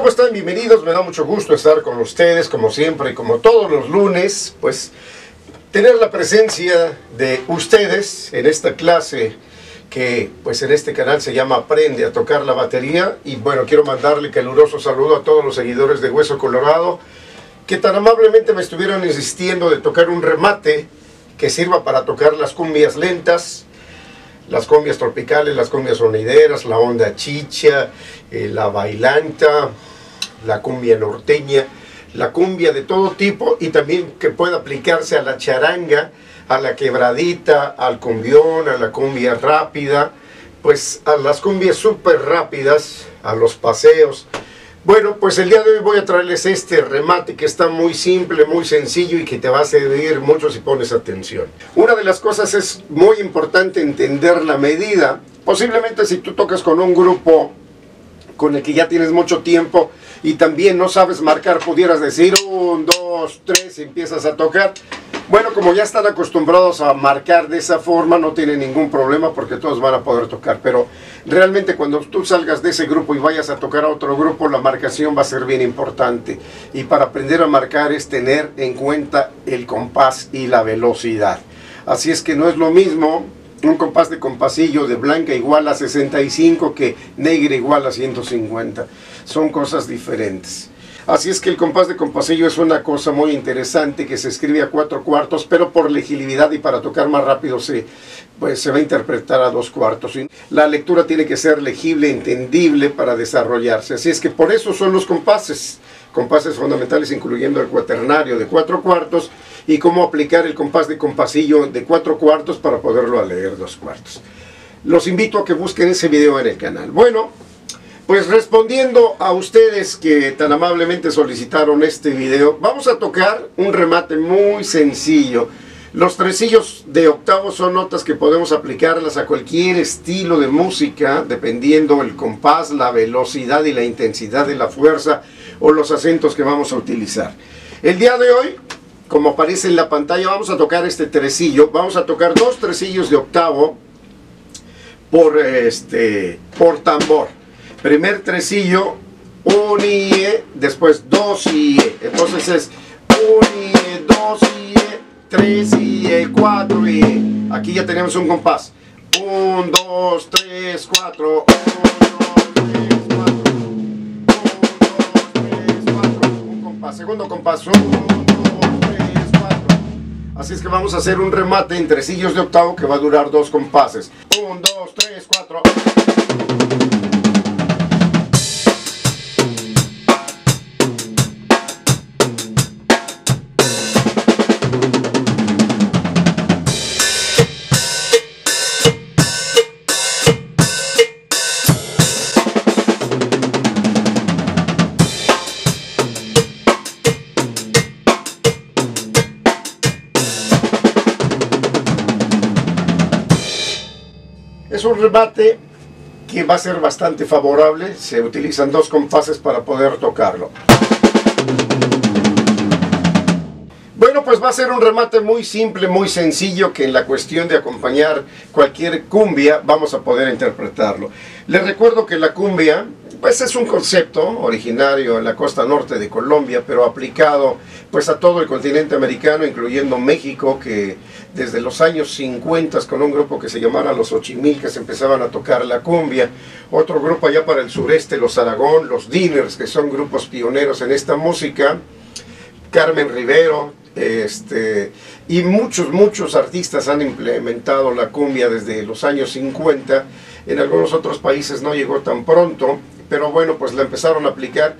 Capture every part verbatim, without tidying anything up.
¿Cómo están? Bienvenidos, me da mucho gusto estar con ustedes, como siempre, como todos los lunes, pues tener la presencia de ustedes en esta clase que pues en este canal se llama Aprende a Tocar la Batería. Y bueno, quiero mandarle caluroso saludo a todos los seguidores de Hueso Colorado que tan amablemente me estuvieron insistiendo de tocar un remate que sirva para tocar las cumbias lentas, las cumbias tropicales, las cumbias sonideras, la onda chicha, eh, la bailanta, la cumbia norteña, la cumbia de todo tipo, y también que pueda aplicarse a la charanga, a la quebradita, al cumbión, a la cumbia rápida, pues a las cumbias súper rápidas, a los paseos. Bueno, pues el día de hoy voy a traerles este remate que está muy simple, muy sencillo y que te va a servir mucho si pones atención. Una de las cosas es muy importante entender la medida. Posiblemente si tú tocas con un grupo con el que ya tienes mucho tiempo y también no sabes marcar, pudieras decir un, dos, tres y empiezas a tocar. Bueno, como ya están acostumbrados a marcar de esa forma, no tienen ningún problema porque todos van a poder tocar. Pero realmente cuando tú salgas de ese grupo y vayas a tocar a otro grupo, la marcación va a ser bien importante. Y para aprender a marcar es tener en cuenta el compás y la velocidad. Así es que no es lo mismo un compás de compasillo de blanca igual a sesenta y cinco que negra igual a ciento cincuenta. Son cosas diferentes. Así es que el compás de compasillo es una cosa muy interesante que se escribe a cuatro cuartos, pero por legibilidad y para tocar más rápido se, pues, se va a interpretar a dos cuartos. La lectura tiene que ser legible, entendible para desarrollarse. Así es que por eso son los compases, compases fundamentales incluyendo el cuaternario de cuatro cuartos y cómo aplicar el compás de compasillo de cuatro cuartos para poderlo leer dos cuartos. Los invito a que busquen ese video en el canal. Bueno, pues respondiendo a ustedes que tan amablemente solicitaron este video, vamos a tocar un remate muy sencillo. Los tresillos de octavo son notas que podemos aplicarlas a cualquier estilo de música, dependiendo el compás, la velocidad y la intensidad de la fuerza o los acentos que vamos a utilizar. El día de hoy, como aparece en la pantalla, vamos a tocar este tresillo. Vamos a tocar dos tresillos de octavo por, este, por tambor. Primer tresillo, un y e, después dos y e. Entonces es un y e, dos y e, tres y e, cuatro y e. Aquí ya tenemos un compás. Un, dos, tres, cuatro. Un, dos, tres, cuatro. Un, dos, tres, cuatro. Un compás. Segundo compás. Un, dos, tres, cuatro. Así es que vamos a hacer un remate en tresillos de octavo que va a durar dos compases. Un, dos, tres, cuatro. Es un remate que va a ser bastante favorable, se utilizan dos compases para poder tocarlo. Bueno, pues va a ser un remate muy simple, muy sencillo, que en la cuestión de acompañar cualquier cumbia vamos a poder interpretarlo. Les recuerdo que la cumbia pues es un concepto originario en la costa norte de Colombia, pero aplicado pues a todo el continente americano, incluyendo México, que desde los años cincuenta con un grupo que se llamara los Ochimilcas empezaban a tocar la cumbia. Otro grupo allá para el sureste, los Aragón, los Diners, que son grupos pioneros en esta música, Carmen Rivero, este, y muchos, muchos artistas han implementado la cumbia desde los años cincuenta. En algunos otros países no llegó tan pronto, pero bueno, pues la empezaron a aplicar,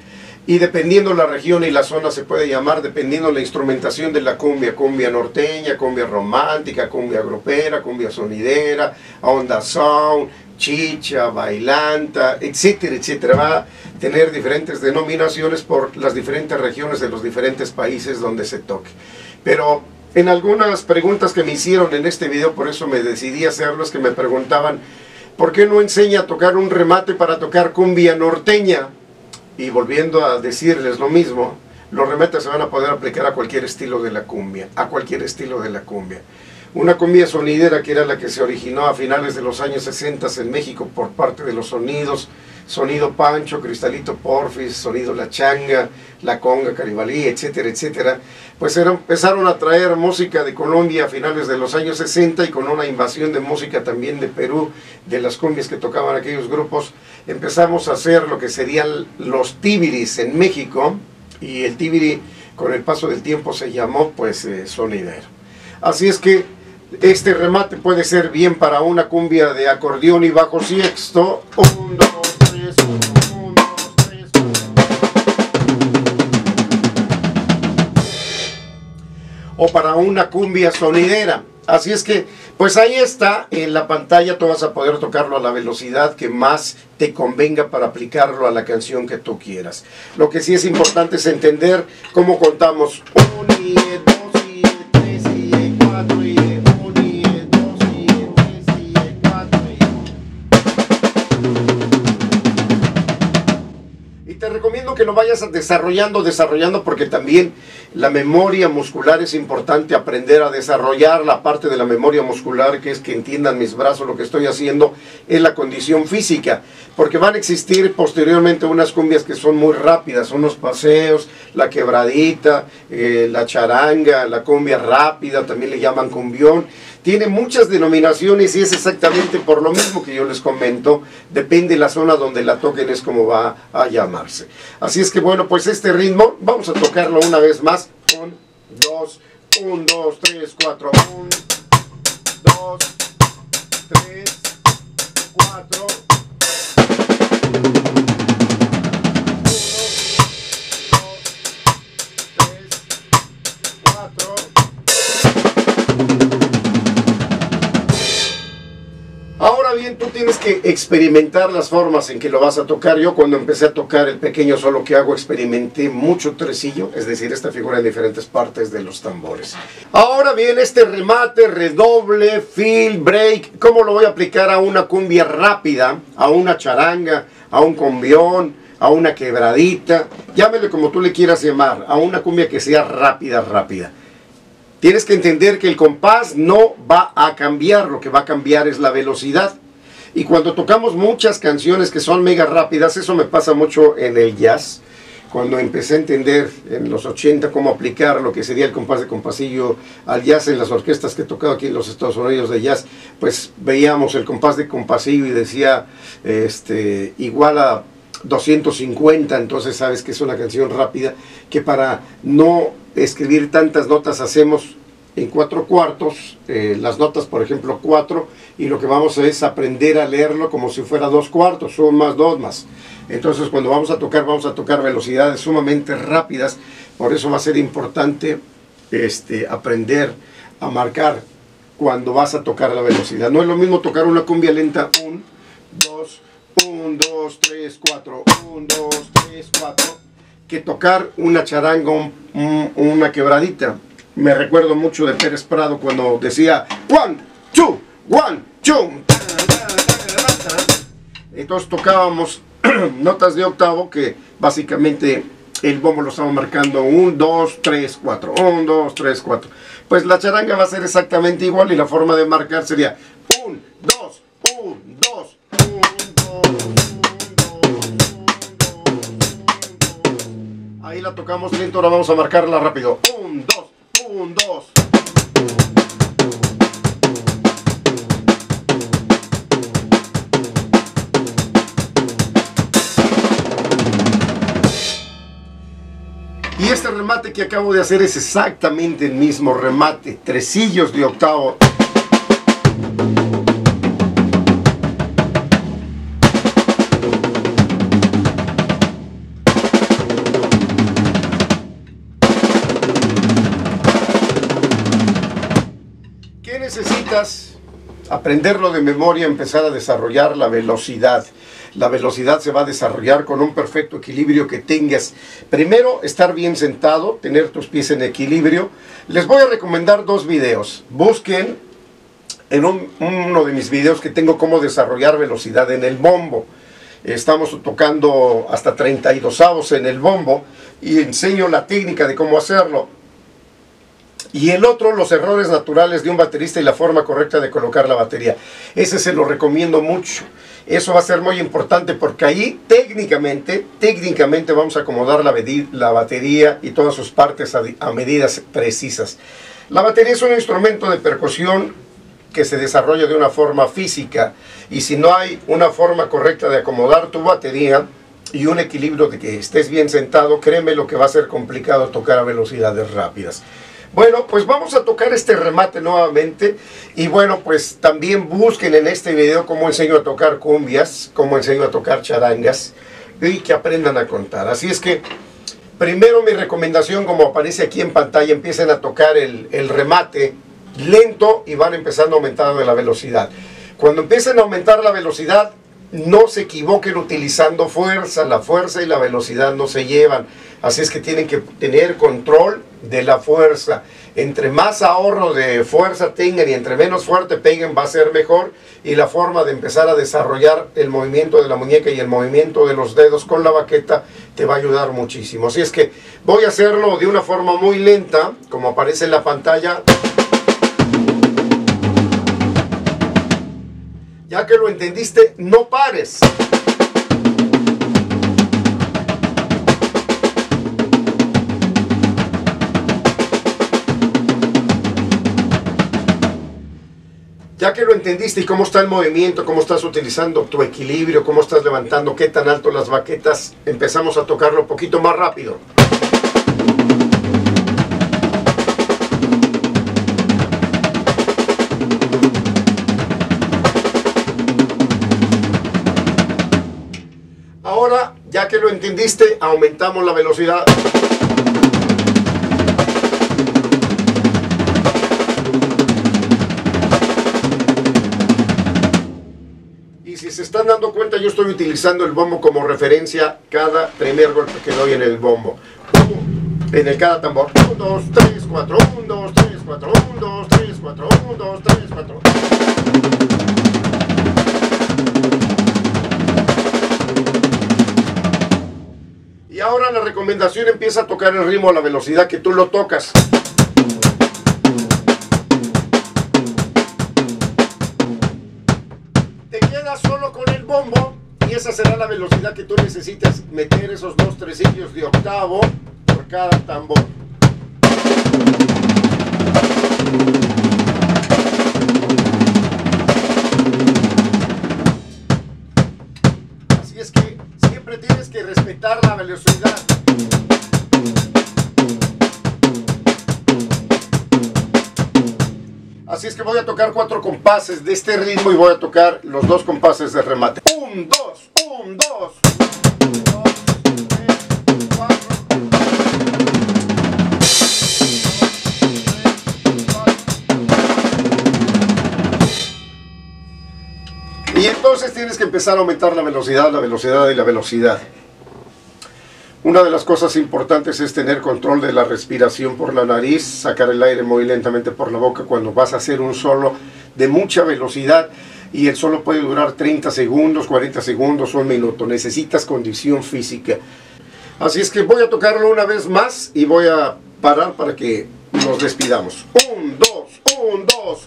y dependiendo la región y la zona se puede llamar, dependiendo la instrumentación de la cumbia, cumbia norteña, cumbia romántica, cumbia grupera, cumbia sonidera, onda sound, chicha, bailanta, etcétera, etcétera. Va a tener diferentes denominaciones por las diferentes regiones de los diferentes países donde se toque. Pero en algunas preguntas que me hicieron en este video, por eso me decidí hacerlo, es que me preguntaban, ¿por qué no enseña a tocar un remate para tocar cumbia norteña? Y volviendo a decirles lo mismo, los remates se van a poder aplicar a cualquier estilo de la cumbia, a cualquier estilo de la cumbia. Una cumbia sonidera, que era la que se originó a finales de los años sesenta en México por parte de los sonidos Sonido Pancho, Cristalito, Porfis, Sonido La Changa, La Conga, Caribalí, etcétera, etcétera, pues era, empezaron a traer música de Colombia a finales de los años sesenta, y con una invasión de música también de Perú, de las cumbias que tocaban aquellos grupos, empezamos a hacer lo que serían los tíbiris en México, y el tíbiri con el paso del tiempo se llamó pues eh, sonidero. Así es que este remate puede ser bien para una cumbia de acordeón y bajo sexto, un, dos, tres, un, dos, tres, o para una cumbia sonidera. Así es que, pues ahí está, en la pantalla tú vas a poder tocarlo a la velocidad que más te convenga para aplicarlo a la canción que tú quieras. Lo que sí es importante es entender cómo contamos uno y dos y tres y cuatro y... Te recomiendo que lo vayas desarrollando, desarrollando, porque también la memoria muscular es importante aprender a desarrollar. La parte de la memoria muscular, que es que entiendan mis brazos lo que estoy haciendo, es la condición física, porque van a existir posteriormente unas cumbias que son muy rápidas, unos paseos, la quebradita, eh, la charanga, la cumbia rápida, también le llaman cumbión. Tiene muchas denominaciones y es exactamente por lo mismo que yo les comento, depende de la zona donde la toquen, es como va a llamarse. Así es que bueno, pues este ritmo vamos a tocarlo una vez más. uno, dos, uno, dos, tres, cuatro, uno, dos, tres, cuatro, uno, dos, tres, cuatro. Bien, tú tienes que experimentar las formas en que lo vas a tocar. Yo cuando empecé a tocar el pequeño solo que hago, experimenté mucho tresillo, es decir, esta figura en diferentes partes de los tambores. Ahora bien, este remate, redoble, fill, break, ¿cómo lo voy a aplicar a una cumbia rápida, a una charanga, a un cumbión, a una quebradita? Llámele como tú le quieras llamar, a una cumbia que sea rápida, rápida. Tienes que entender que el compás no va a cambiar, lo que va a cambiar es la velocidad. Y cuando tocamos muchas canciones que son mega rápidas, eso me pasa mucho en el jazz. Cuando empecé a entender en los ochenta cómo aplicar lo que sería el compás de compasillo al jazz en las orquestas que he tocado aquí en los Estados Unidos de jazz, pues veíamos el compás de compasillo y decía este, igual a doscientos cincuenta, entonces sabes que es una canción rápida, que para no escribir tantas notas hacemos en cuatro cuartos, eh, las notas por ejemplo cuatro, y lo que vamos a es aprender a leerlo como si fuera dos cuartos, uno más, dos más. Entonces cuando vamos a tocar, vamos a tocar velocidades sumamente rápidas, por eso va a ser importante este, aprender a marcar cuando vas a tocar la velocidad. No es lo mismo tocar una cumbia lenta, un, dos, un, dos, tres, cuatro, un, dos, tres, cuatro, que tocar una charanga, un, una quebradita. Me recuerdo mucho de Pérez Prado cuando decía one, two, one, two. Entonces tocábamos notas de octavo que básicamente el bombo lo estaba marcando un, dos, tres, cuatro, un, dos, tres, cuatro. Pues la charanga va a ser exactamente igual, y la forma de marcar sería un, dos, un, dos, un, dos. Ahí la tocamos lento, ahora vamos a marcarla rápido. Un, dos, un, dos. Y este remate que acabo de hacer es exactamente el mismo remate. Tresillos de octavo. Necesitas aprenderlo de memoria, empezar a desarrollar la velocidad. La velocidad se va a desarrollar con un perfecto equilibrio que tengas. Primero, estar bien sentado, tener tus pies en equilibrio. Les voy a recomendar dos videos. Busquen en un, uno de mis videos que tengo cómo desarrollar velocidad en el bombo. Estamos tocando hasta treinta y dos avos en el bombo y enseño la técnica de cómo hacerlo. y el otro, los errores naturales de un baterista y la forma correcta de colocar la batería. Ese se lo recomiendo mucho. Eso va a ser muy importante porque ahí técnicamente, técnicamente vamos a acomodar la, la batería y todas sus partes a, a medidas precisas. La batería es un instrumento de percusión que se desarrolla de una forma física, y si no hay una forma correcta de acomodar tu batería y un equilibrio de que estés bien sentado, créeme lo que va a ser complicado tocar a velocidades rápidas. Bueno, pues vamos a tocar este remate nuevamente, y bueno, pues también busquen en este video cómo enseño a tocar cumbias, cómo enseño a tocar charangas, y que aprendan a contar. Así es que primero mi recomendación, como aparece aquí en pantalla, empiecen a tocar el, el remate lento y van empezando aumentando la velocidad. Cuando empiecen a aumentar la velocidad, no se equivoquen utilizando fuerza. La fuerza y la velocidad no se llevan, así es que tienen que tener control de la fuerza. Entre más ahorro de fuerza tengan y entre menos fuerte peguen, va a ser mejor, y la forma de empezar a desarrollar el movimiento de la muñeca y el movimiento de los dedos con la baqueta te va a ayudar muchísimo. Así es que voy a hacerlo de una forma muy lenta, como aparece en la pantalla. Ya que lo entendiste, no pares. Ya que lo entendiste y cómo está el movimiento, cómo estás utilizando tu equilibrio, cómo estás levantando, qué tan alto las baquetas, empezamos a tocarlo un poquito más rápido. Ahora, ya que lo entendiste, aumentamos la velocidad. Y si se están dando cuenta, yo estoy utilizando el bombo como referencia cada primer golpe que doy en el bombo. En el cada tambor. uno, dos, tres, cuatro, uno, dos, tres, cuatro, uno, dos, tres, cuatro, uno, dos, tres, cuatro. Y ahora la recomendación, empieza a tocar el ritmo a la velocidad que tú lo tocas. Te quedas solo con el bombo y esa será la velocidad que tú necesitas meter esos dos tresillos de octavo por cada tambor. La velocidad. Así es que voy a tocar cuatro compases de este ritmo y voy a tocar los dos compases de remate. Un, dos, un, dos, un, dos, tres, cuatro. Y entonces tienes que empezar a aumentar la velocidad, la velocidad y la velocidad. Una de las cosas importantes es tener control de la respiración por la nariz, sacar el aire muy lentamente por la boca cuando vas a hacer un solo de mucha velocidad, y el solo puede durar treinta segundos, cuarenta segundos, un minuto. Necesitas condición física. Así es que voy a tocarlo una vez más y voy a parar para que nos despidamos. Un, dos, un, dos.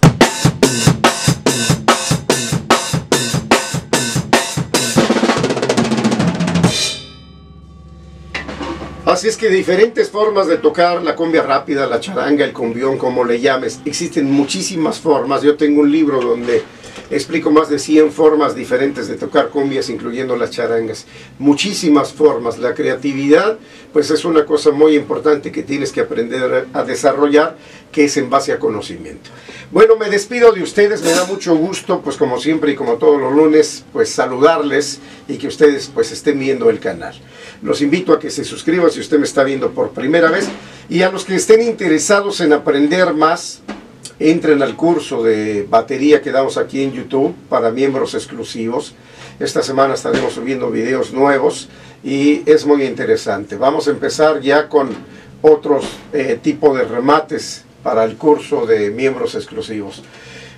Así es que diferentes formas de tocar la cumbia rápida, la charanga, el cumbión, como le llames. Existen muchísimas formas. Yo tengo un libro donde explico más de cien formas diferentes de tocar cumbias, incluyendo las charangas. Muchísimas formas. La creatividad, pues es una cosa muy importante que tienes que aprender a desarrollar, que es en base a conocimiento. Bueno, me despido de ustedes. Me da mucho gusto, pues como siempre y como todos los lunes, pues saludarles y que ustedes pues estén viendo el canal. Los invito a que se suscriban si usted me está viendo por primera vez, y a los que estén interesados en aprender más, entren al curso de batería que damos aquí en YouTube para miembros exclusivos. Esta semana estaremos subiendo videos nuevos y es muy interesante. Vamos a empezar ya con otros eh, tipos de remates para el curso de miembros exclusivos.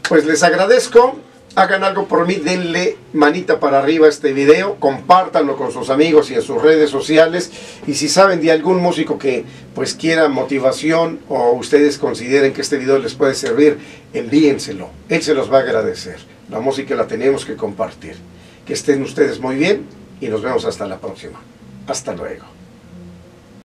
Pues les agradezco. Hagan algo por mí, denle manita para arriba a este video, compártanlo con sus amigos y en sus redes sociales. Y si saben de algún músico que pues quiera motivación o ustedes consideren que este video les puede servir, envíenselo. Él se los va a agradecer. La música la tenemos que compartir. Que estén ustedes muy bien y nos vemos hasta la próxima. Hasta luego.